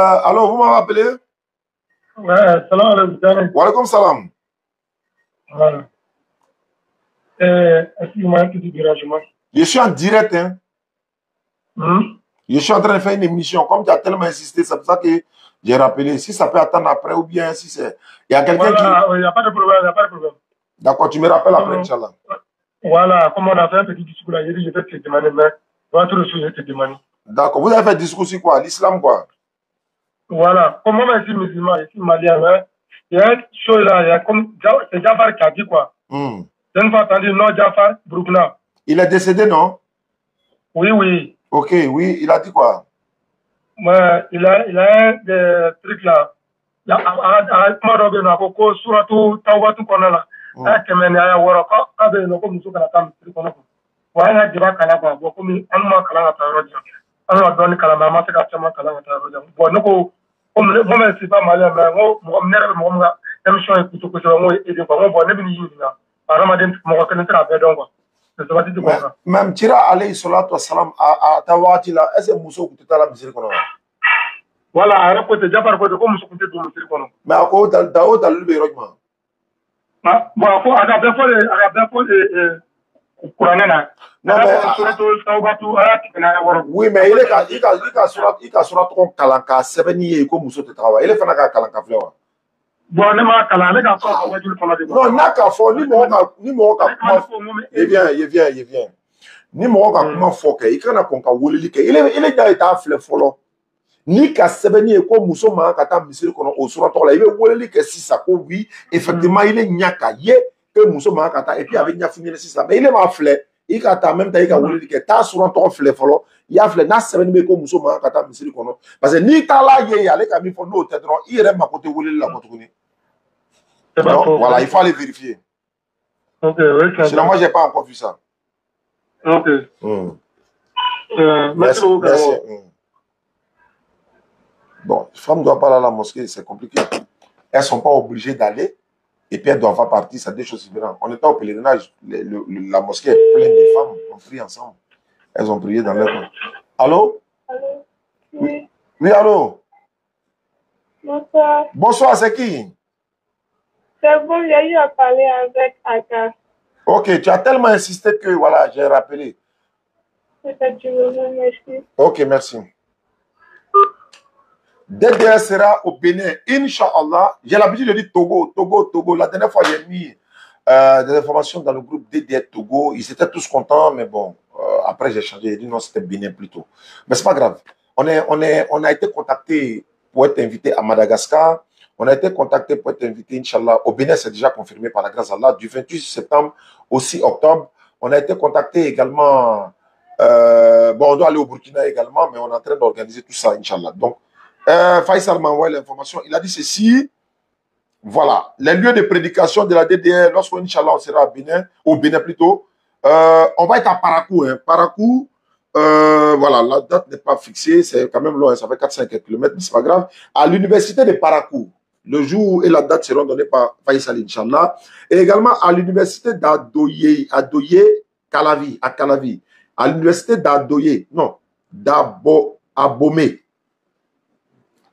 Alors, vous m'avez appelé? Ouais, salam alaikum. Wa alaikum salam. Voilà. Est-ce que vous m'avez tout du dérangement? Je suis en direct, hein. Je suis en train de faire une émission. Comme tu as tellement insisté, c'est pour ça que j'ai rappelé. Si ça peut attendre après ou bien si c'est... Il y a quelqu'un voilà, qui... Il n'y a pas de problème, il n'y a pas de problème. D'accord, tu me rappelles après, Inch'Allah. Voilà, comme on a fait un petit discours là, j'ai dit, je vais te demander, mais votre chose, je vais te demander. D'accord, vous avez fait un discours sur quoi? L'islam, quoi? Voilà, comme moi, je suis musulman, je suis malien, mais il y a une chose là, il y a comme... C'est Jafar qui a dit quoi? Je ne vais pas attendre, non, Jafar, Broukna. Il est décédé, non? Oui, oui. Ok, oui, il a dit quoi? Ouais, il a des trucs là. Il a un mot de Naboko, surtout, t'as oublié tout qu'on a là. Même Tira alayhi salatu wa salam à Tawati là, est-ce que Mousso Kouteta la misère qu'on a? Voilà, à la côté de Jabar, côté comme Mousso Kouteta la misère qu'on a. Mais à quoi Daoud a l'ubé Rogman? Bon, à la bien fois, oui, mais il a surat qu'on calanca, c'est venu comme Mousso te travaille. Il est fait un calanca fleur. Bon, on n'a qu'à la non, n'a qu'à faire, ni mon ni mon comment foquer, il a qu'on il est dans l'état fleur follow. Ni qu'à s'éveiller comme Mousso m'a qu'à monsieur qu'on a au soir là, il veut voler que si ça oui, effectivement il est niakaye que Mousso m'a qu'à et puis avec niafini si ça, mais il est ma fleur, il a même taille qu'à voler que ta soir ton fleur follow, il a fleur n'a s'éveiller comme Mousso m'a qu'à monsieur qu'on a parce que ni ta là il y a les camions pour nous tête droit, il est ma côté voler la motoune. Voilà, il faut aller vérifier. Ok, oui. Sinon moi j'ai pas encore vu ça. Ok. Merci. Bon, les femmes ne doivent pas aller à la mosquée, c'est compliqué. Elles ne sont pas obligées d'aller et puis elles doivent faire partie, c'est deux choses différentes. On était au pèlerinage, la mosquée est pleine de femmes, on prie ensemble. Elles ont prié dans leur coin. Allô? Oui, oui, allô? Bonsoir. Bonsoir, c'est qui? C'est bon, j'ai eu à parler avec Aka. Ok, tu as tellement insisté que voilà, j'ai rappelé. Merci. Ok, merci. DDR sera au Bénin, Inch'Allah. J'ai l'habitude de dire Togo. La dernière fois, j'ai mis des informations dans le groupe DDR Togo. Ils étaient tous contents, mais bon, après j'ai changé. J'ai dit non, c'était Bénin plutôt. Mais c'est pas grave. On a été contacté pour être invité à Madagascar. On a été contacté pour être invité, Inch'Allah. Au Bénin, c'est déjà confirmé par la grâce d'Allah, du 28 septembre au 6 octobre. On a été contacté également. Bon, on doit aller au Burkina également, mais on est en train d'organiser tout ça, Inch'Allah. Donc, Faisal m'a envoyé l'information. Il a dit ceci. Voilà. Les lieux de prédication de la DDR, lorsqu'on sera au Bénin plutôt, on va être à Parakou. Hein. Parakou, voilà, la date n'est pas fixée. C'est quand même loin. Ça fait 4-5 km, mais ce n'est pas grave. À l'université de Parakou. Le jour et la date seront donnés par Faisal, Inch'Allah. Et également à l'université d'Adoye, Kalavi, à Calavi. À l'université d'Adoye, non, d'Abomé.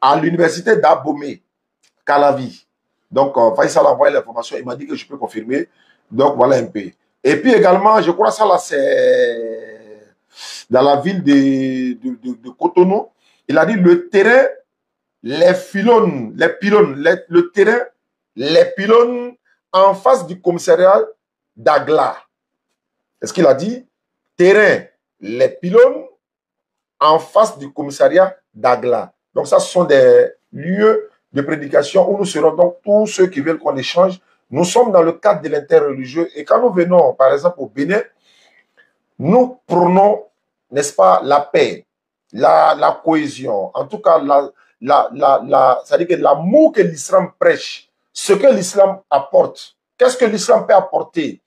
À l'université d'Abomey, Calavi. Donc, Faisal a envoyé l'information. Il m'a dit que je peux confirmer. Donc, voilà un peu. Et puis également, je crois que ça, là, c'est dans la ville de Cotonou. Il a dit le terrain, les pylônes en face du commissariat d'Agla. Est-ce qu'il a dit? Terrain, les pylônes en face du commissariat d'Agla. Donc, ça, ce sont des lieux de prédication où nous serons donc tous ceux qui veulent qu'on échange. Nous sommes dans le cadre de l'interreligieux. Et quand nous venons, par exemple, au Bénin, nous prenons, n'est-ce pas, la paix, la cohésion. En tout cas, ça veut dire que l'amour que l'islam prêche, ce que l'islam apporte, qu'est-ce que l'islam peut apporter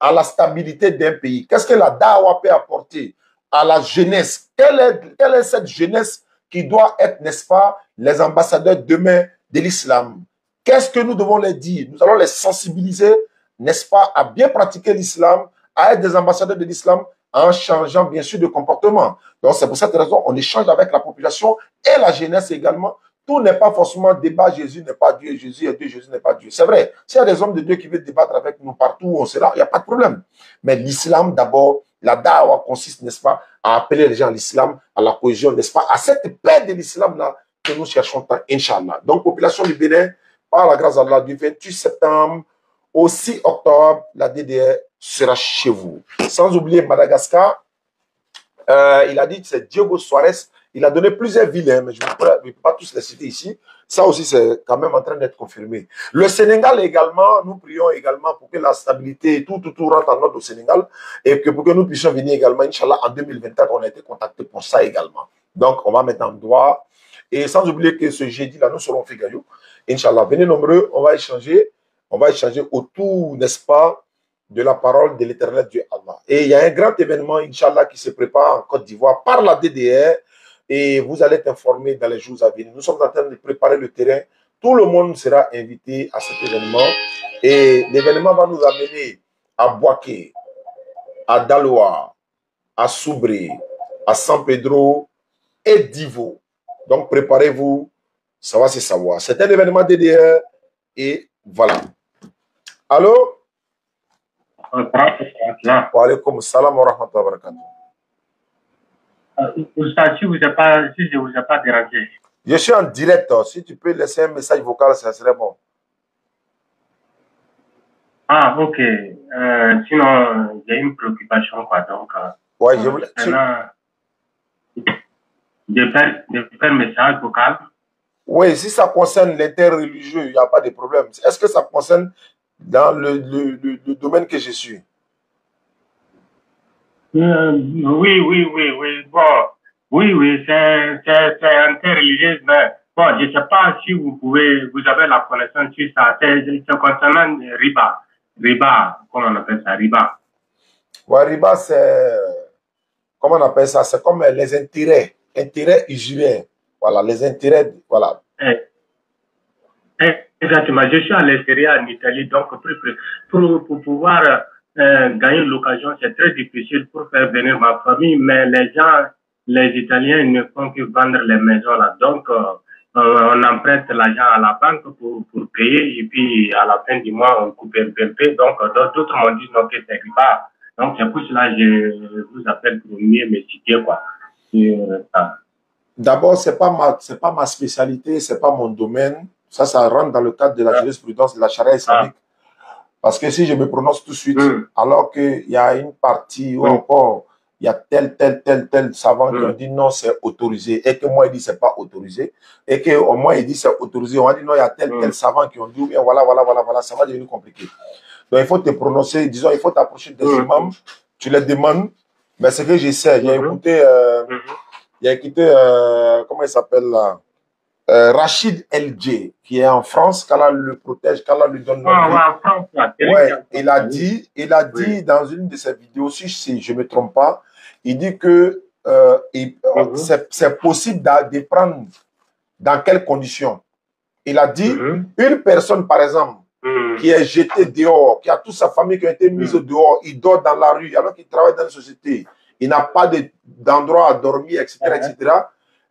à la stabilité d'un pays? Qu'est-ce que la da'wa peut apporter à la jeunesse? Quelle est cette jeunesse qui doit être, n'est-ce pas, les ambassadeurs demain de l'islam? Qu'est-ce que nous devons leur dire? Nous allons les sensibiliser, n'est-ce pas, à bien pratiquer l'islam, à être des ambassadeurs de l'islam, en changeant bien sûr de comportement. Donc c'est pour cette raison on échange avec la population et la jeunesse également. Tout n'est pas forcément débat, Jésus n'est pas Dieu, Jésus est Dieu, Jésus n'est pas Dieu. C'est vrai, s'il y a des hommes de Dieu qui veulent débattre avec nous partout où on sera, il n'y a pas de problème. Mais l'islam d'abord, la da'wa consiste, n'est-ce pas, à appeler les gens à l'islam, à la cohésion, n'est-ce pas, à cette paix de l'islam-là que nous cherchons tant, Inch'Allah. Donc, population du Bénin, par la grâce d'Allah, du 28 septembre au 6 octobre, la DDR sera chez vous. Sans oublier Madagascar, il a dit que c'est Diego Suarez. Il a donné plusieurs villes, hein, mais je ne peux pas tous les citer ici. Ça aussi, c'est quand même en train d'être confirmé. Le Sénégal également, nous prions également pour que la stabilité et tout rentre en ordre au Sénégal et que pour que nous puissions venir également, Inch'Allah, en 2024, on a été contacté pour ça également. Donc, on va mettre en droit. Et sans oublier que ce jeudi-là, nous serons Figayo. Inch'Allah, venez nombreux, on va échanger autour, n'est-ce pas, de la parole de l'éternel Dieu Allah. Et il y a un grand événement, Inch'Allah, qui se prépare en Côte d'Ivoire par la DDR. Et vous allez être informés dans les jours à venir. Nous sommes en train de préparer le terrain. Tout le monde sera invité à cet événement. Et l'événement va nous amener à Boaké, à Daloa, à Soubré, à San Pedro et Divo. Donc préparez-vous. Ça va se savoir. C'est un événement DDR. Et voilà. Allô? Wa alaykoum salam wa rahmatullahi wa barakatuh. Si je ne vous ai pas dérangé. Je suis en direct. Si tu peux laisser un message vocal, ça serait bon. Ah, ok. Sinon, j'ai une préoccupation, quoi. Donc, ouais, je voulais. Je vais faire un message vocal. Oui, si ça concerne l'interreligieux, il n'y a pas de problème. Est-ce que ça concerne dans le domaine que je suis? Oui. Bon, oui, c'est interreligieux, mais bon, je ne sais pas si vous avez la connaissance sur ça. C'est concernant Riba. Riba, comment on appelle ça, Riba? Oui, Riba, c'est. Comment on appelle ça? C'est comme les intérêts. Intérêts usuriens. Voilà, les intérêts. Voilà. Exactement. Je suis à l'extérieur en Italie, donc pour pouvoir. Gagner l'occasion, c'est très difficile pour faire venir ma famille, mais les gens, les Italiens, ne font que vendre les maisons là. Donc, on emprunte l'argent à la banque pour payer, et puis à la fin du mois, on coupe le PMP. Donc, d'autres m'ont dit non, que c'est pas. Donc, c'est pour cela que je vous appelle pour mieux me citer, quoi. D'abord, c'est pas ma spécialité, c'est pas mon domaine. Ça rentre dans le cadre de la jurisprudence de la charia islamique. Parce que si je me prononce tout de suite, alors qu'il y a une partie où encore, il y a tel savant qui dit non, c'est autorisé, et que moi, il dit c'est pas autorisé, et que au moins, il dit c'est autorisé, on a dit non, il y a tel savant qui ont dit, et voilà, ça va devenir compliqué. Donc, il faut te prononcer, disons, il faut t'approcher des imams, tu les demandes, mais ce que j'essaie, j'ai écouté, comment il s'appelle là? Rachid LJ, qui est en France, qu'Allah le protège, qu'Allah lui donne il a dit dans une de ses vidéos, si je ne me trompe pas, il dit que c'est possible de prendre dans quelles conditions. Il a dit une personne, par exemple, qui est jetée dehors, qui a toute sa famille qui a été mise dehors, il dort dans la rue alors qu'il travaille dans la société, il n'a pas d'endroit à dormir, etc., etc.,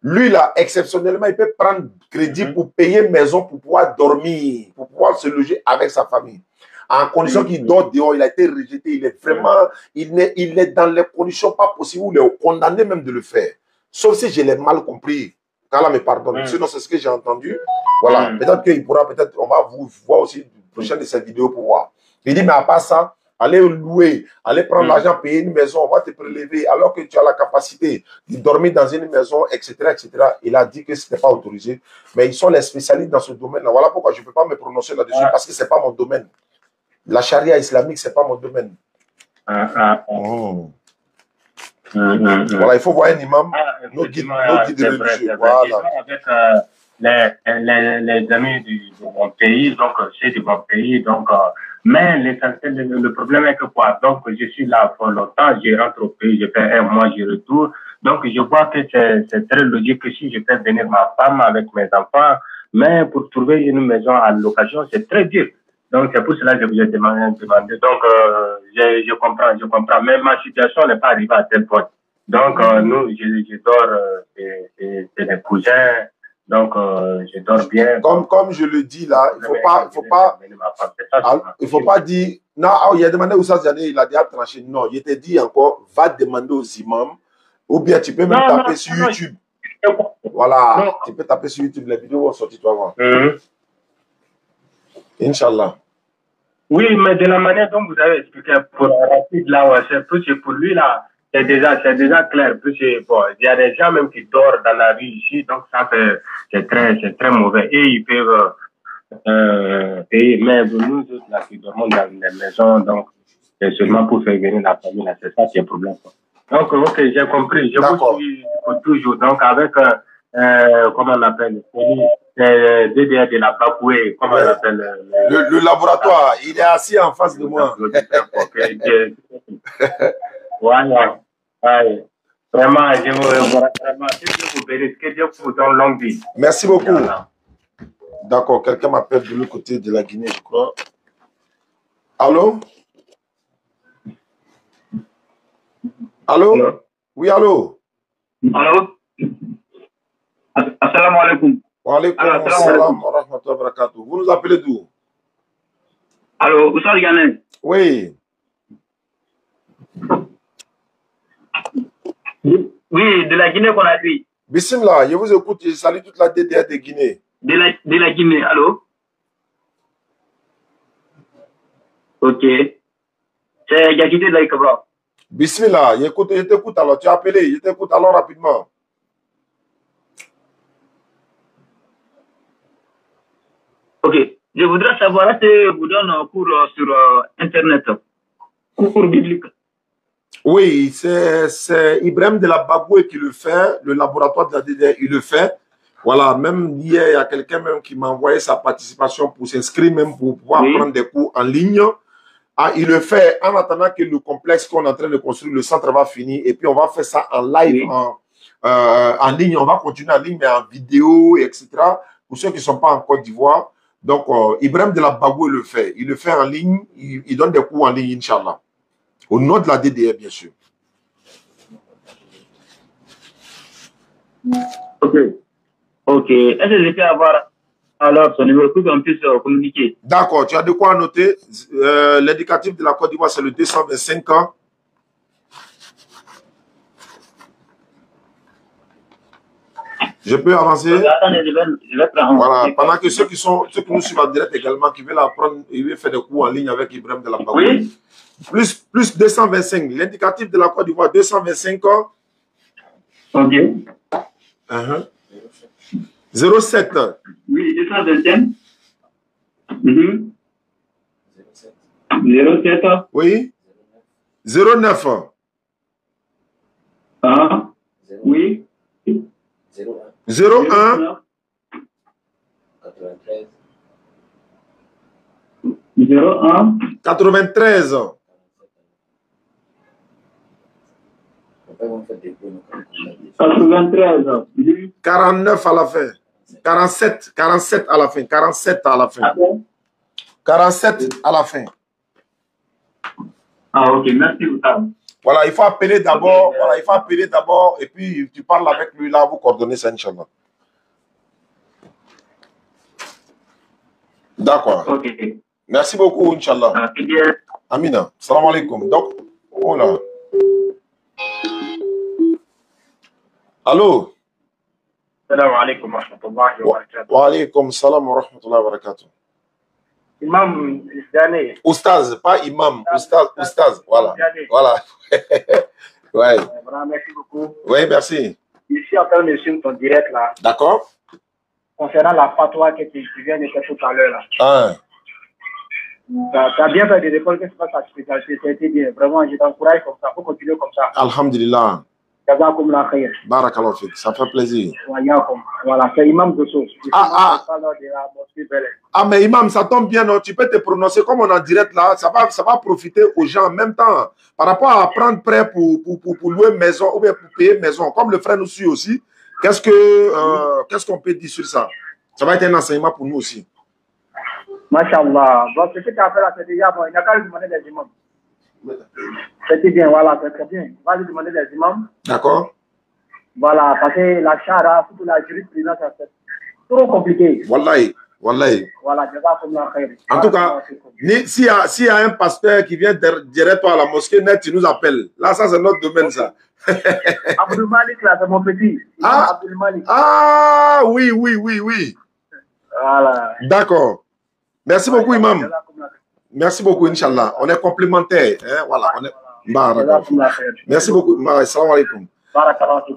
lui, là, exceptionnellement, il peut prendre crédit pour payer maison, pour pouvoir dormir, pour pouvoir se loger avec sa famille. En condition qu'il dort dehors, il a été rejeté, il est vraiment, il est dans les conditions pas possibles où il est condamné même de le faire. Sauf si je l'ai mal compris. Qu'Allah me pardonne. Sinon, c'est ce que j'ai entendu. Voilà. Peut-être qu'il pourra, on va vous voir aussi prochain de cette vidéo pour voir. Il dit, mais à part ça, allez louer, allez prendre l'argent, payer une maison, on va te prélever, alors que tu as la capacité de dormir dans une maison, etc., etc. Il a dit que ce n'était pas autorisé. Mais ils sont les spécialistes dans ce domaine-là. Voilà pourquoi je ne peux pas me prononcer là-dessus, parce que ce n'est pas mon domaine. La charia islamique, ce n'est pas mon domaine. Voilà, il faut voir un imam, nos guides religieux. Voilà. Avec les amis de mon pays, donc c'est de mon pays, donc... Mais l'essentiel, le problème est que quoi? Donc, je suis là pour longtemps, je rentre au pays, je fais un mois, je retourne. Donc, je vois que c'est très logique que si je fais venir ma femme avec mes enfants, mais pour trouver une maison à l'occasion, c'est très dur. Donc, c'est pour cela que je vous ai demandé. Donc, je comprends. Mais ma situation n'est pas arrivée à tel point. Donc, nous, je dors, c'est des cousins. Donc, je dors bien. Comme je le dis là, il ne faut pas dire, non, il a demandé où ça, il a déjà tranché. Non, je t'ai dit encore, va demander aux imams, ou bien tu peux même taper sur YouTube. Voilà, tu peux taper sur YouTube, les vidéos vont sortir, toi, voir. Inch'Allah. Oui, mais de la manière dont vous avez expliqué pour Rachid, là, ouais, c'est plus pour lui, là, c'est déjà clair. Bon, il y a des gens même qui dorment dans la rue ici, donc ça, c'est très mauvais. Et ils peuvent payer, mais nous autres, là, qui dormons dans les maisons, donc c'est seulement pour faire venir la famille, là, c'est ça qui est le problème. Donc, ok, j'ai compris. Je vous suis toujours. Donc, avec, comment on appelle, DDR de la Bagoué, comment on appelle le laboratoire, il est assis en face de moi. Voilà. Allez. Vraiment, je vous remercie. Que vous bénisse, que Dieu vous donne longue vie. Merci beaucoup. Voilà. D'accord, quelqu'un m'appelle de l'autre côté de la Guinée, je crois. Allô? Allô? Hello. Oui, allô? Allô? Assalamu alaikum. Wa alaikum assalam wa rahmatullahi wa barakatuh. Vous nous appelez d'où? Allô, Oussar Yanez? Oui. Oui, de la Guinée qu'on a vu. Bismillah, je vous écoute, je salue toute la DDR de Guinée. De la Guinée, allô? Ok. C'est Djakite de la Ikaba. Bismillah, je t'écoute alors, tu as appelé, je t'écoute alors rapidement. Ok, je voudrais savoir si vous donnez un cours sur Internet, cours biblique. Oui, c'est Ibrahim de la Bagoué qui le fait, le laboratoire de la DDR, il le fait. Voilà, même hier, il y a quelqu'un même qui m'a envoyé sa participation pour s'inscrire, même pour pouvoir prendre des cours en ligne. Ah, il le fait en attendant que le complexe qu'on est en train de construire, le centre va finir. Et puis, on va faire ça en live, en ligne. On va continuer en ligne, mais en vidéo, etc. Pour ceux qui ne sont pas en Côte d'Ivoire. Donc, Ibrahim de la Bagoué le fait. Il le fait en ligne. Il donne des cours en ligne, Inch'Allah. Au nom de la DDR, bien sûr. Ok. Ok. Est-ce que je peux avoir alors son numéro pour qu'on puisse communiquer? D'accord. Tu as de quoi noter? L'indicatif de la Côte d'Ivoire, c'est le 225 ans. 225. Je peux avancer? Okay, attendez, je vais prendre. Voilà. Pendant que ceux qui nous suivent en direct également, qui veulent apprendre, ils veulent faire des cours en ligne avec Ibrahim de la Bagoué. Oui. Plus 225. L'indicatif de la Côte d'Ivoire, 225 ans. Ok. 07. Oui, 225. Mm-hmm. 07. Oui. 09. Ah. Oui. 01. 93. 01. 93. Mmh. 49 à la fin. 47 à la fin. 47 à la fin. Ah, ok, merci. Voilà, il faut appeler d'abord. Okay. Voilà, il faut appeler d'abord et puis tu parles avec lui là, vous coordonnez ça, Inch'Allah. D'accord. Okay. Merci beaucoup, Inch'Allah. Okay. Amina, salam alaikum. Donc, oh là. Allô? Salam alaikum wa rahmatullahi wa barakatuh. Wa alaikum salam wa rahmatullahi wa barakatuh. Imam Zane. Oustaz, pas imam. Oustaz, voilà. Voilà. Ouais. Voilà, merci beaucoup. Oui, merci. Je suis en train de suivre ton direct là. D'accord. Concernant la fatwa que tu viens de faire tout à l'heure là. Ah. Tu as bien fait des écoles, qu'est-ce qui passe à la spécialité? Ça a été bien. Vraiment, je t'encourage comme ça. Il faut continuer comme ça. Alhamdulillah. Barakallahu fik, ça fait plaisir. Voilà, c'est imam de source. Ah, mais imam, ça tombe bien, non? Tu peux te prononcer comme on est en direct là, ça va profiter aux gens en même temps. Par rapport à prendre prêt pour louer maison ou bien pour payer maison, comme le frère nous suit aussi, qu'est-ce qu'on peut dire sur ça? Ça va être un enseignement pour nous aussi. Masha'Allah. Donc, ce que tu as fait là, c'est déjà bon. Il n'y a qu'à lui demander des imams. C'était bien, voilà, c'est très bien. On va lui demander des imams. D'accord. Voilà, parce que la chara, surtout la jurisprudence, c'est trop compliqué. Wallahi, wallahi. Voilà, je vois comme la khair. En tout cas, s'il y a un pasteur qui vient derrière toi à la mosquée net, tu nous appelles. Là, ça, c'est notre domaine, ça. Abdul Malik, là, c'est mon petit. Ah, Abdul Malik. Ah, oui, oui, oui, oui. Voilà. D'accord. Merci beaucoup, imam. Merci beaucoup, Inch'Allah. On est complémentaires. Hein? Voilà, on est... Barakallah. Merci beaucoup. Salam alaikum.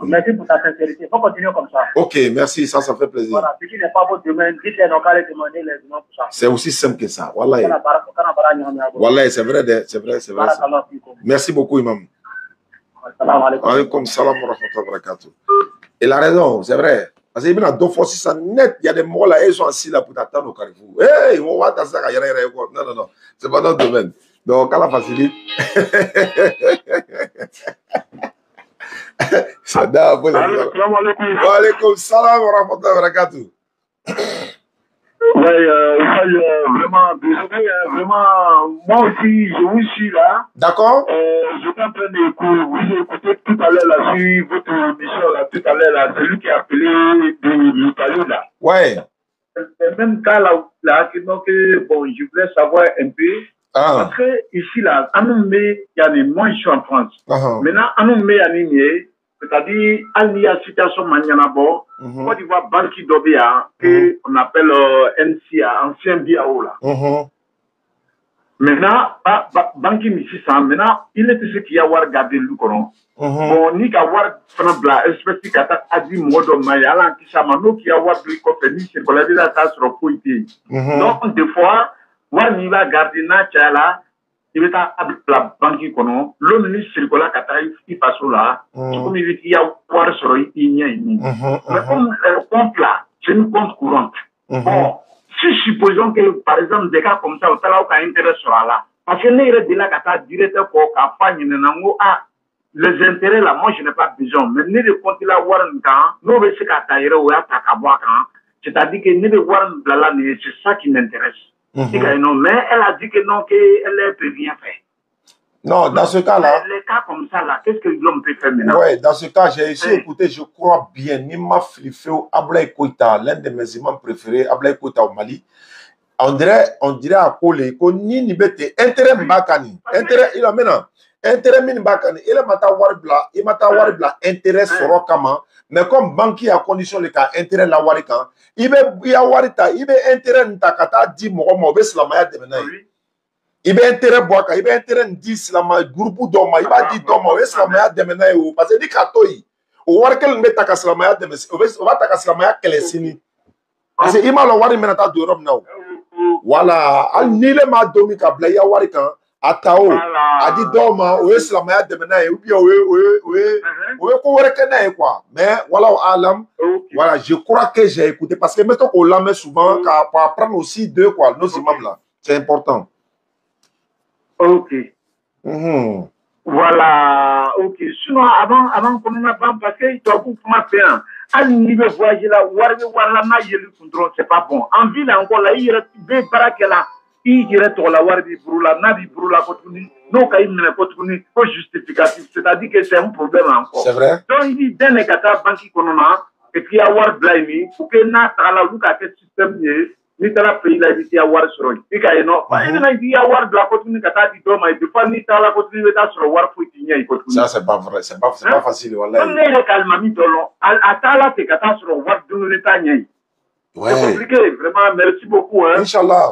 Merci pour ta sincérité. Il faut continuer comme ça. Ok, merci. Ça, ça fait plaisir. Voilà, ce qui n'est pas votre domaine, dites-les donc allez demander les demandes pour ça. C'est aussi simple que ça. Wallahi. Wallahi, c'est vrai, c'est vrai, c'est vrai. Merci beaucoup, imam. Salam alaikum. Alaikum salam wa rahmatullahi wa barakatuh. Il a raison, c'est vrai. Parce qu'il y a deux fois 600 net, il y a des morts là, ils sont assis là pour t'attendre au carrefour. Hey, on va t'asseoir, il y a rien, non, non, non, c'est pas notre domaine. Donc, à la facilite. Ça dame, bon, alaikum salam wa rahmatullahi wa barakatuh. Oui, vraiment, désolé, vraiment, moi aussi, je vous suis là. D'accord. Je suis en train d'écouter, vous écoutez tout à l'heure là, sur votre mission là, tout à l'heure là, celui qui a appelé de l'Italie là. Ouais. Le même cas là, donc, bon, je voulais savoir un peu. Ah. Parce que ici là, en mai, il y a des mois, je suis en France. Ah. Maintenant, en mai, il y a c'est-à-dire, il y a une situation Manianabo, Côte d'Ivoire, Banque d'Obéa, qu'on appelle NCA, ancien BAO. Là. Maintenant, Banque Mississa, maintenant, il est ce qu'il y a à garder le coron. On n'y a pas de espèce qui a dit Modo Mayala, qui s'amano, qui a ouvert le cofénis, c'est qu'on a dit la tasse repoïté. Donc, des fois, on y va garder Nachala. Il est à la banque qui connaît, le ministre Circola Kataïf qui passe là, comme il y a quoi sur le Igné. Mais comme le compte là, c'est une compte courante. Bon, si supposons que par exemple des cas comme ça, on a aucun intérêt sur là, parce que les de la Kata directeur pour Kafagne Nango a les intérêts là, moi je n'ai pas besoin, mais les comptes là, Warren, nous veut se Kataïre ou à Takaboakan, c'est-à-dire que les Warren là, c'est ça qui m'intéresse. Mais elle a dit que non, qu'elle ne peut rien faire. Non, dans ce cas-là... Les cas comme ça, là, qu'est-ce que l'homme peut faire maintenant? Oui, dans ce cas, j'ai essayé d'écouter, je crois bien, Nima Flifeo, Ablay Kouita, l'un de mes imams préférés, Ablay Kouita au Mali. On dirait à Kole, qu'on n'y bête, intérêt Mbakani. Intérêt, il a maintenant. Intérêt Mbakani. Il a matawarbla, il matawarbla, intérêt Sorokama. Mais comme banquier à condition le cas intérêt la warikan, il y a warita, il y a intérêt n'takata di morom beslamaya demena. Il y a intérêt boaka, il y a intérêt di slama groupe doma, il va di doma beslamaya demena ou parce que di katoi. Ou warkel meta kaslamaya demes, ou va takaslamaya kelesini. Parce que il m'a le wari menata de Rome now. Voilà, al nile ma domi ka blaya warikan. Atao, adi doma, oué slamaya demena, ou bien oué kourekene quoi. Mais voilà au alam, voilà, je crois que j'ai écouté parce que mettons qu'on la met souvent pour apprendre aussi d'eux quoi, nos imams là, c'est important. Ok. Voilà, ok. Sinon avant qu'on n'a pas parce que toi vous m'appelez. À niveau voyager là, ouarla na yelu contrôle, c'est pas bon. En ville encore là, il y a des baraques là. Il dirait que la Warbi Brula, Nabi Brula, non, il n'y a pas de justificatif, c'est-à-dire que c'est un problème encore. C'est vrai. Donc, il dit, dans les Qatar, banque qu'on a, et puis il y a War Blime, pour que Natala, vous avez un système, il y a un pays, il y a War sur lui. Il y a un pays, il y a War Blime, il y a un pays, il y a un pays, il y a un War Fouit, il y a un pays. Ça, c'est pas vrai, c'est pas facile. On est calme, il y a un War Blime, c'est compliqué, vraiment, merci beaucoup. Inch'Allah.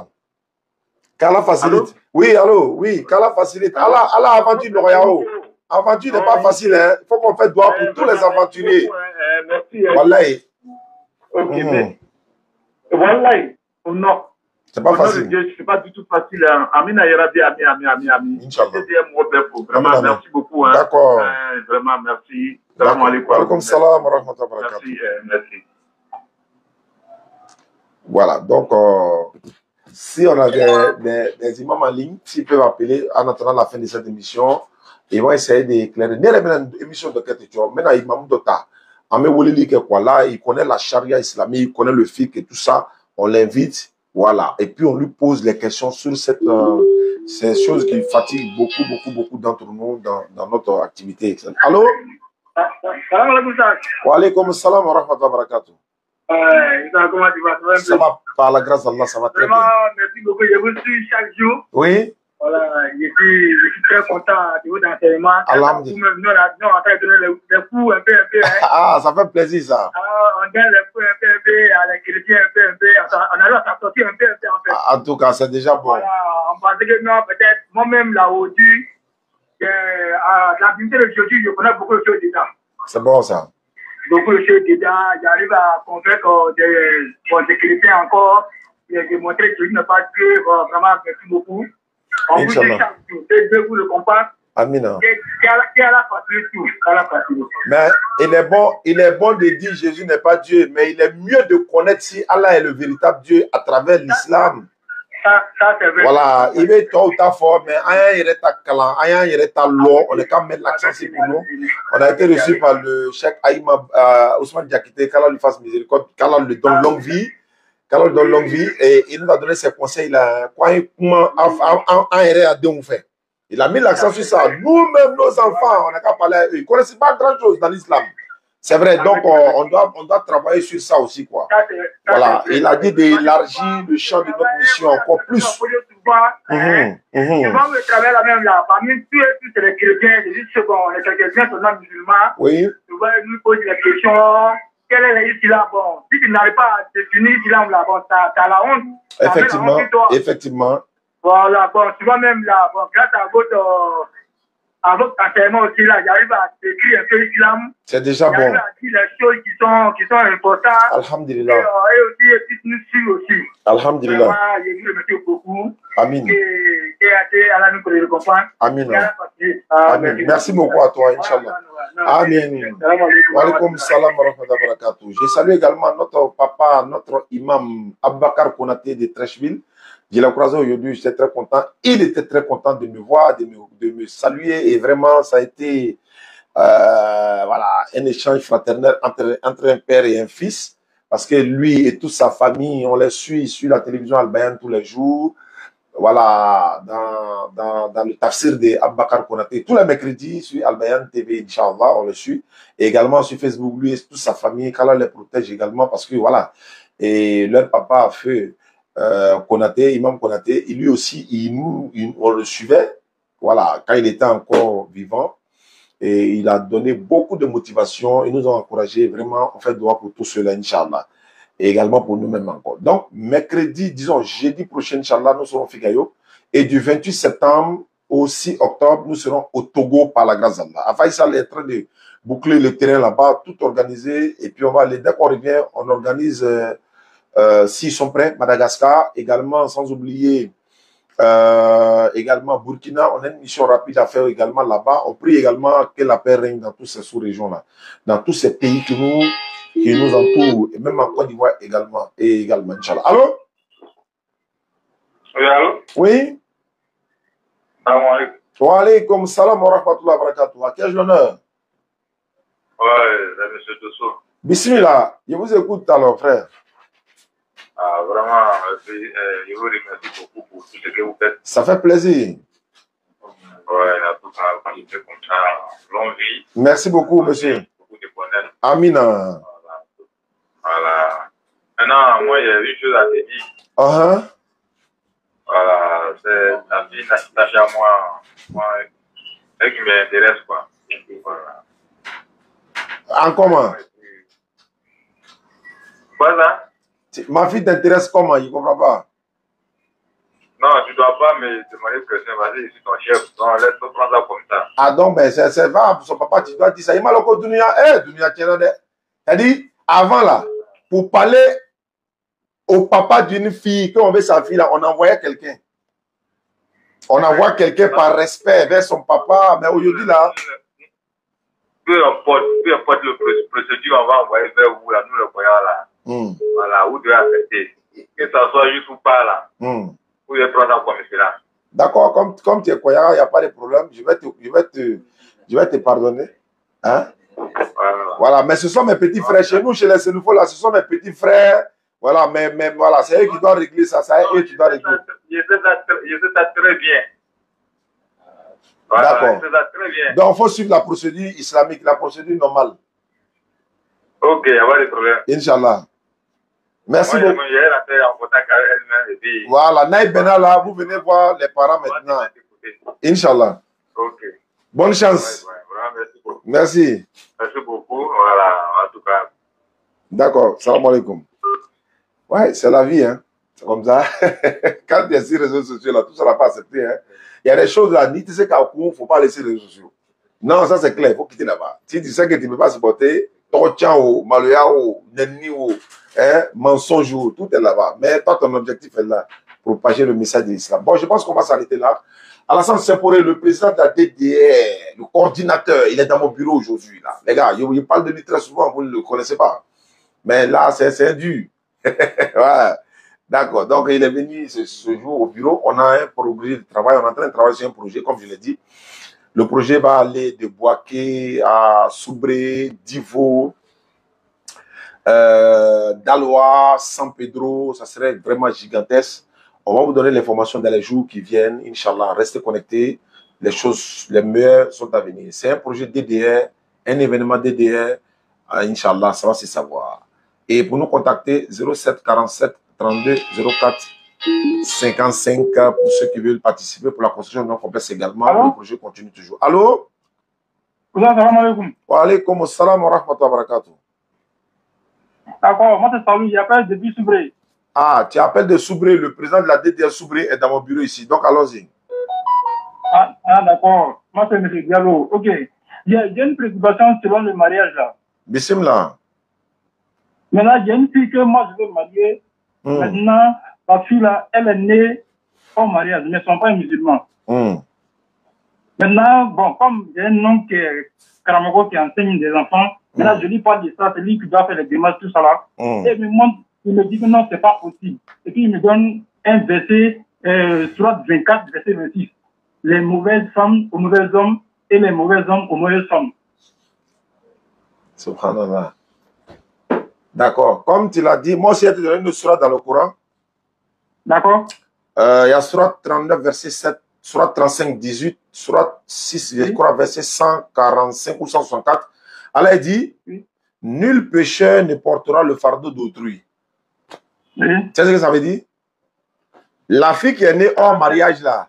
Qu'Allah facilite. Oui, allô, oui, qu'Allah facilite. Allah aventure Noroyao. Aventure n'est pas facile, hein. Il faut qu'on fasse droit pour tous les aventuriers. Merci. Wallahi. Ok, mais. Wallahi. Non. C'est pas facile. C'est pas du tout facile, hein. Amina Yerabi, Ami. Inch'Allah. Vraiment, merci beaucoup, hein. D'accord. Vraiment, merci. Salam alaikum. Alaikum salam wa rahmatullahi wa barakatuh. Merci. Voilà, donc. Si on a des imams en ligne, s'ils peuvent appeler en attendant la fin de cette émission, ils vont essayer d'éclairer. N'est-ce pas une émission de Kététuan, mais un imam d'Ota, il connaît la charia islamique, il connaît le fiqh et tout ça, on l'invite, Voilà. Et puis, on lui pose les questions sur cette, ces choses qui fatiguent beaucoup d'entre nous dans notre activité. Allô? Salam alaikum. Wa alaikum salam wa rahmatullahi wa barakatuh. Comment tu vas? Ça va, par la grâce d'Allah, ça va très bien. Merci beaucoup. Je vous suis chaque jour. Oui. Voilà, je suis très content de votre enseignement. Alhamdulillah. Nous, on traite les fous un peu. Ah, ça fait plaisir, ça. On donne les fous un peu, à les chrétiens un peu. On a l'air sorti un peu, en fait. En tout cas, c'est déjà bon. Voilà, on pense que non, peut-être, moi-même, là-haut-dessus, l'activité d'aujourd'hui, je connais beaucoup de choses dedans. C'est bon, ça. Beaucoup de choses dedans. J'arrive à convaincre des chrétiens encore, de montrer que je ne pas que vraiment, merci beaucoup. On vous dit chaque jour, Dieu vous le combat. Amina. Mais il est bon de dire Jésus n'est pas Dieu, mais il est mieux de connaître si Allah est le véritable Dieu à travers l'islam. Ça c'est vrai. Voilà, il est toi ou ta forme, mais on est quand même l'accent sur nous. On a été reçu par le cheikh Aïma Ousmane Djakite, qu'Allah lui fasse miséricorde, qu'Allah lui donne longue vie. Alors, dans longue vie, et il nous a donné ses conseils là, comment à deux on fait. Il a mis l'accent sur ça. Nous-mêmes, nos enfants, on n'a qu'à parler à eux. Ils ne connaissent pas grand chose dans l'islam. C'est vrai, donc on doit travailler sur ça aussi, quoi. Voilà, il a dit d'élargir le champ de notre mission encore plus. Je vois le travail là-même là, parmi tous les chrétiens, c'est juste bon, les chrétiens sont non musulmans. Oui. Tu vois, ils nous posent des questions. Quel est l'islam? Bon, si tu n'arrives pas à définir l'islam là, bon, t'as la honte. Effectivement. Voilà, bon, tu vois même là, bon, grâce à votre enseignement aussi là, j'arrive à décrire un peu l'islam. C'est déjà bon. J'arrive à dire les choses qui sont importantes. Alhamdulillah. Et aussi, les petits nous suivent aussi. Alhamdulillah. Vraiment, je vous remercie beaucoup. Amin. Et Allah nous connaît le comprendre. Amin. Merci beaucoup à toi, Inch'Allah. Amen. Je salue également notre papa, notre imam Abou Bakr Konaté de Trechville. Je l'ai croisé aujourd'hui, j'étais très content. Il était très content de me voir, de me saluer. Et vraiment, ça a été voilà, un échange fraternel entre un père et un fils. Parce que lui et toute sa famille, on les suit sur la télévision Al Bayan tous les jours. Voilà, dans le tafsir de Abou Bakr Konaté, tous les mercredis sur Al Bayan TV, Inch'Allah, on le suit. Et également sur Facebook, lui et toute sa famille, qu'Allah les protège également, parce que voilà, et leur papa a fait Konaté, Imam Konaté, et lui aussi, on le suivait, voilà, quand il était encore vivant. Et il a donné beaucoup de motivation, il nous a encouragés vraiment, on fait droit pour tout cela, Inch'Allah. Et également pour nous-mêmes encore. Donc, mercredi, disons, jeudi prochain, Inch'Allah, nous serons Figayo. Et du 28 septembre au 6 octobre, nous serons au Togo par la grâce d'Allah. Faisal est en train de boucler le terrain là-bas, tout organisé. Et puis, on va aller, dès qu'on revient, on organise, s'ils sont prêts, Madagascar. Également, sans oublier, également Burkina. On a une mission rapide à faire également là-bas. On prie également que la paix règne dans toutes ces sous-régions-là, dans tous ces pays qui nous entourent, et même en Côte d'Ivoire également, Inch'Allah. Allô? Oui, allô? Oui? Salam alaikum. Wa alaikum salam wa rahmatullahi wa barakatuh. À quel l'honneur? Ouais, c'est monsieur Dosso. Bismillah, je vous écoute alors, frère. Ah, vraiment, je vous remercie beaucoup pour tout ce que vous faites. Ça fait plaisir. Ouais, la toute la qualité comme ça, longue vie. Merci beaucoup, monsieur. Amina. Voilà. Maintenant, moi, il y a une chose à te dire. Voilà, c'est la vie d'attacher à moi, elle qui m'intéresse, quoi. Voilà. En comment? Quoi, ça? Ma fille t'intéresse comment? Je ne comprends pas. Non, tu ne dois pas me demander que c'est vas-y, je suis ton chef. Non, laisse te prendre ça comme ça. Ah, donc, ben, c'est va, son papa, tu dois dire ça. Il m'a dit que Dunia, c'est-à-dire, avant là, pour parler au papa d'une fille, quand on veut sa fille là, on envoyait quelqu'un. On envoie quelqu'un par respect vers son papa, mais aujourd'hui là. Peu importe le procédure, on va envoyer vers vous là, nous le voyons là. Voilà, vous devez accepter. Que ça soit juste ou pas là. Vous devez prendre ça comme cela. D'accord, comme tu es croyant, il n'y a pas de problème. Je vais te pardonner. Hein? Voilà. Mais ce sont mes petits frères chez nous, chez les Sénoufos là, ce sont mes petits frères. Voilà, mais voilà, c'est eux qui doivent régler ça, c'est eux qui doivent régler. Je fais ça très bien. Voilà, d'accord. Je fais ça très bien. Donc, il faut suivre la procédure islamique, la procédure normale. Ok, il n'y a pas de problème. Inch'Allah. Merci beaucoup. Voilà, Naïb Benalla, vous venez voir les parents maintenant. Inch'Allah. Ok. Bonne chance. Merci beaucoup. Merci. Merci beaucoup. Voilà, en tout cas. D'accord. Salam alaikum. Ouais, c'est la vie, hein. C'est comme ça. Quand il y a ces réseaux sociaux, là, tout ça n'a pas accepté, hein. Il y a des choses là, ni tu sais qu'à court, il ne faut pas laisser les réseaux sociaux. Non, ça c'est clair, il faut quitter là-bas. Si tu sais que tu ne peux pas supporter, Trochao, Maloyao, Nenniwo, hein, mensonge, tout est là-bas. Mais toi, ton objectif est là, propager le message de l'islam. Bon, je pense qu'on va s'arrêter là. Alassane Seporé, le président de la DDR, le coordinateur, il est dans mon bureau aujourd'hui, là. Les gars, je parle de lui très souvent, vous ne le connaissez pas. Mais là, c'est dur. Voilà. D'accord. Donc, il est venu ce jour au bureau. On a un projet de travail. On est en train de travailler sur un projet, comme je l'ai dit. Le projet va aller de Boaké à Soubré, Divo, Daloa, San Pedro. Ça serait vraiment gigantesque. On va vous donner l'information dans les jours qui viennent. Inch'Allah, restez connectés. Les choses, les meilleures sont à venir. C'est un projet DDR, un événement DDR. Inch'Allah, ça va se savoir. Et pour nous contacter, 07 47 32 04 55 pour ceux qui veulent participer pour la construction d'un complexe également. Allô? Le projet continue toujours. Allô? Salam alaikum. Wa alaikum salam wa rahmatullahi wa barakatuh. D'accord, moi c'est Salut, j'appelle depuis Soubré. Ah, tu appelles de Soubré, le président de la DDR Soubré est dans mon bureau ici, donc allons-y. Ah d'accord, moi c'est M. Diallo. Ok, j'ai une préoccupation selon le mariage là. Bismillah. Maintenant, j'ai une fille que moi, je veux marier. Maintenant, ma fille, là, elle est née au mariage, mais ils ne sont pas musulmans. Maintenant, bon, comme j'ai un oncle qui est Karamago qui enseigne des enfants, maintenant, je lui parle de ça, c'est lui qui doit faire les démarches, tout ça là. Et il me dit que non, ce n'est pas possible. Et puis, il me donne un verset, soit 24, verset 26. Les mauvaises femmes aux mauvais hommes et les mauvais hommes aux mauvaises femmes. Subhanallah. D'accord. Comme tu l'as dit, moi aussi, je te donne une sourate dans le Coran. D'accord. Il y a sourate 39, verset 7, sourate 35, 18, sourate 6, je crois, verset 145 ou 164. Allah dit, nul pécheur ne portera le fardeau d'autrui. Tu sais ce que ça veut dire? La fille qui est née hors mariage, là,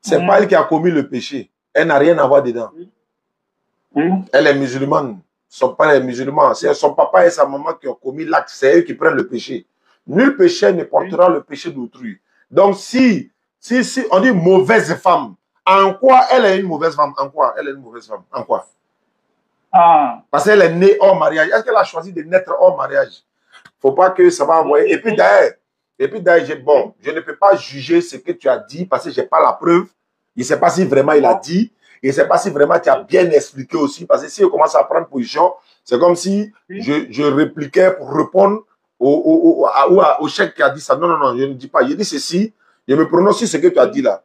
c'est pas elle qui a commis le péché. Elle n'a rien à voir dedans. Elle est musulmane. Son père est musulman, c'est son papa et sa maman qui ont commis l'acte, c'est eux qui prennent le péché. Nul pécheur ne portera le péché d'autrui. Donc si on dit mauvaise femme, en quoi elle est une mauvaise femme? En quoi elle est une mauvaise femme? En quoi? Parce qu'elle est née hors mariage. Est-ce qu'elle a choisi de naître hors mariage? Faut pas que ça va envoyer. Et puis d'ailleurs, bon, je ne peux pas juger ce que tu as dit parce que j'ai pas la preuve. Je ne sais pas si vraiment il a dit. Et c'est pas si vraiment tu as bien expliqué aussi, parce que si on commence à prendre position, c'est comme si je répliquais pour répondre au chef qui a dit ça. Non, non, non, je ne dis pas. Je dis ceci, je me prononce sur ce que tu as dit là.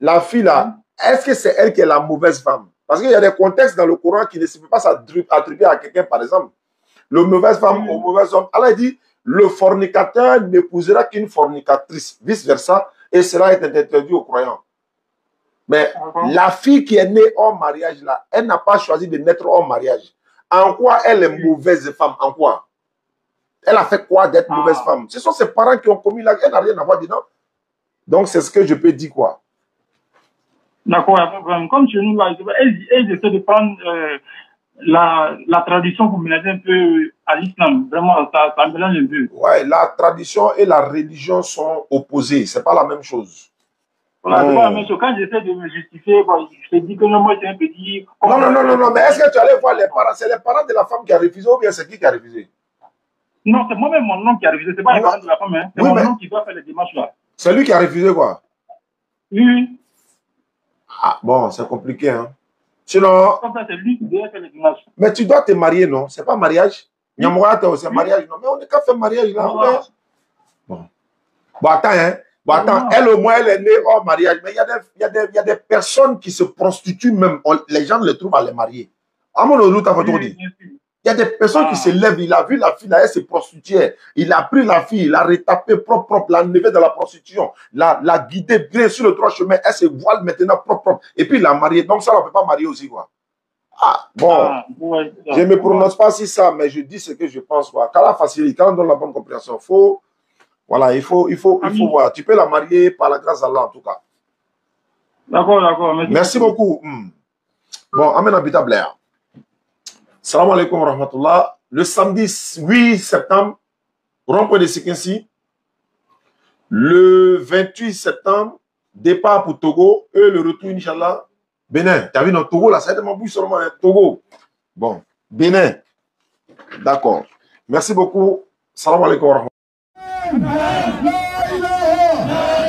La fille là, est-ce que c'est elle qui est la mauvaise femme? Parce qu'il y a des contextes dans le Coran qui ne se peut pas s'attribuer à quelqu'un, par exemple. Le mauvaise femme au mauvais homme. Allah dit, le fornicateur n'épousera qu'une fornicatrice, vice-versa, et cela est interdit aux croyants. Mais la fille qui est née hors mariage, là, elle n'a pas choisi de naître hors mariage. En quoi elle est mauvaise femme? En quoi? Elle a fait quoi d'être mauvaise femme? Ce sont ses parents qui ont commis l'acte. Elle n'a rien à voir dedans. Donc, c'est ce que je peux dire, quoi. D'accord. Comme chez nous, là, elles essaient de prendre la tradition pour mélanger un peu à l'islam. Vraiment, ça mélange un peu. Oui, la tradition et la religion sont opposées. Ce n'est pas la même chose. Quand j'essaie de me justifier, je te dis que non, moi j'ai un petit... Non, mais est-ce que tu allais voir les parents? C'est les parents de la femme qui a refusé ou bien c'est qui a refusé? Non, c'est moi-même mon nom qui a refusé, c'est pas les parents de la femme, hein. C'est mon nom qui doit faire les démarches là. C'est lui qui a refusé quoi? Oui. Ah bon, c'est compliqué hein. Sinon... Comme ça, c'est lui qui doit faire les démarches. Mais tu dois te marier non? C'est pas mariage? Nyamourata, c'est mariage non? Mais on n'est qu'à faire mariage là. Bon, attends hein. Bon, attends, elle au moins, elle est née hors mariage. Mais il y a des personnes qui se prostituent même. Les gens les trouvent à les marier. Amono Louta Fatori. Il y a des personnes qui se lèvent, il a vu la fille, là, elle se prostituait. Il a pris la fille, il l'a retapée propre, l'a enlevée de la prostitution, l'a guidée bien sur le droit chemin, elle se voile maintenant propre. Et puis il l'a mariée. Donc ça, on ne peut pas marier aussi, quoi. Ah, bon, ouais, je ne me prononce pas si ça, mais je dis ce que je pense, quoi. Quand la facilité, quand on donne la bonne compréhension, faut, voilà, il faut voir. Tu peux la marier par la grâce d'Allah, en tout cas. D'accord, d'accord. Merci beaucoup. Bon, Amen Abita Blair. Salam alaikum wa rahmatullah. Le samedi 8 septembre, rond-point de Sikensi. Le 28 septembre, départ pour Togo. Et le retour, Inch'Allah, Bénin. T'as vu dans Togo, là, ça a été ma bouche seulement, hein, Togo. Bon, Bénin. D'accord. Merci beaucoup. Salam alaikum wa rahmatullah.